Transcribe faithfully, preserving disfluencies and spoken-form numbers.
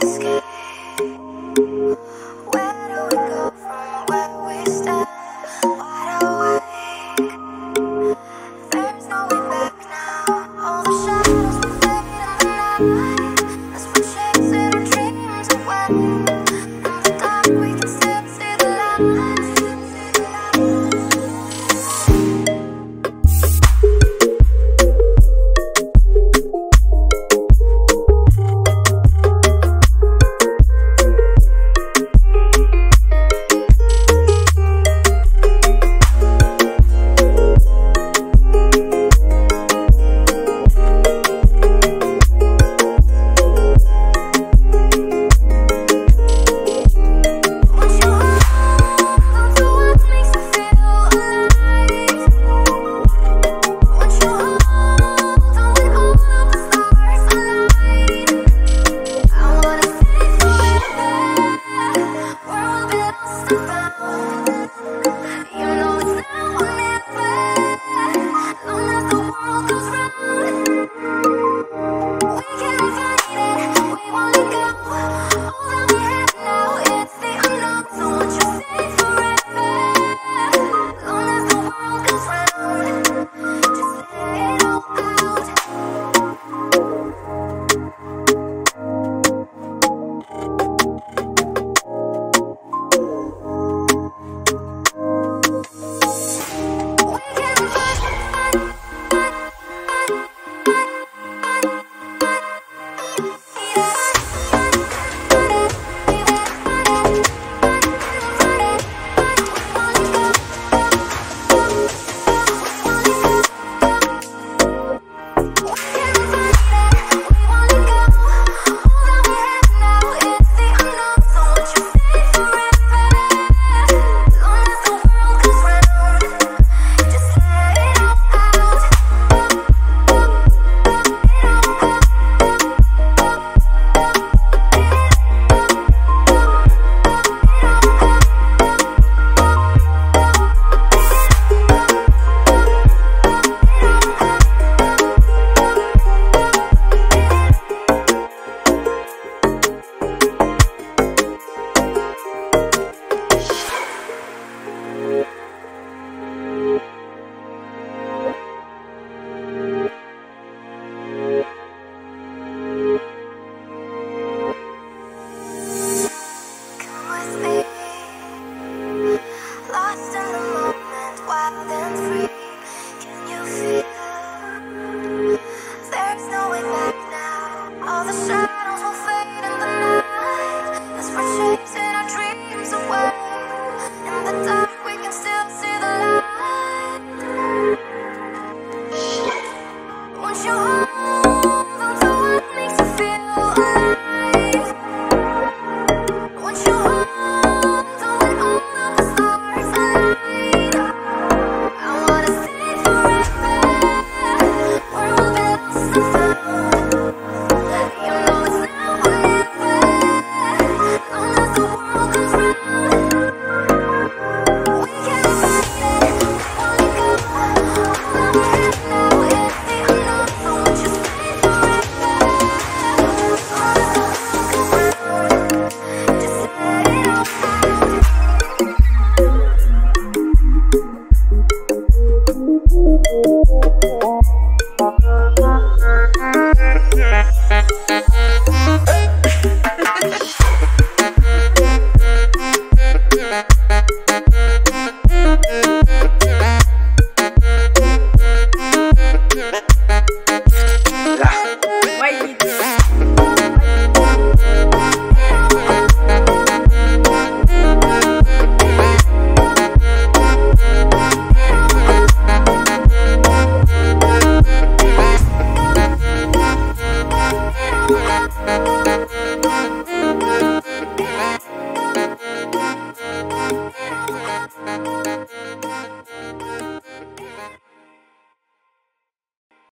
sky, sky.